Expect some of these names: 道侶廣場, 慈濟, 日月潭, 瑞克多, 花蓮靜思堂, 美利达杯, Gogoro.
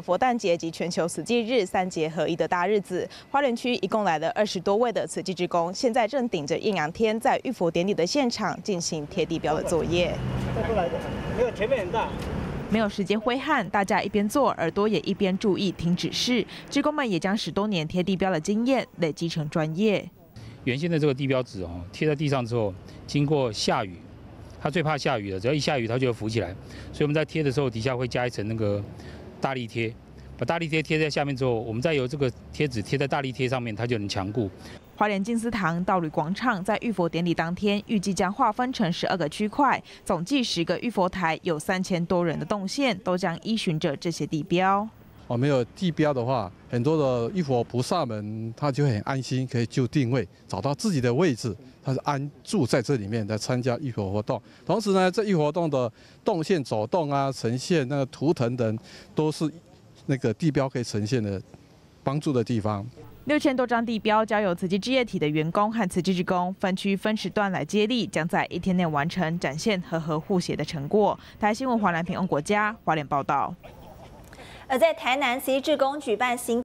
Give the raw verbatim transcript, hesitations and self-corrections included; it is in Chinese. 佛诞节及全球慈济日三节合一的大日子，花莲区一共来了二十多位的慈济志工，现在正顶着艳阳天，在浴佛典礼的现场进行贴地标的作业。再过来的，没有前面很大。 没有时间挥汗，大家一边做，耳朵也一边注意听指示。志工们也将十多年贴地标的经验累积成专业。原先的这个地标纸哦，贴在地上之后，经过下雨，它最怕下雨了，只要一下雨它就会浮起来。所以我们在贴的时候，底下会加一层那个大力贴，把大力贴贴在下面之后，我们再由这个贴纸贴在大力贴上面，它就能强固。 花莲静思堂道侣广场在浴佛典礼当天，预计将划分成十二个区块，总计十个浴佛台，有三千多人的动线，都将依循着这些地标。哦，没有地标的话，很多的浴佛菩萨们他就很安心，可以就定位，找到自己的位置，他是安住在这里面来参加浴佛活动。同时呢，这浴佛活动的动线走动啊、呈现那个图腾等，都是那个地标可以呈现的帮助的地方。 六千多张地标交由慈济志业体的员工和慈济志工分区分时段来接力，将在一天内完成，展现和合互协的成果。台新闻华南平翁国家花莲报道。而在台南，慈济志工举办新。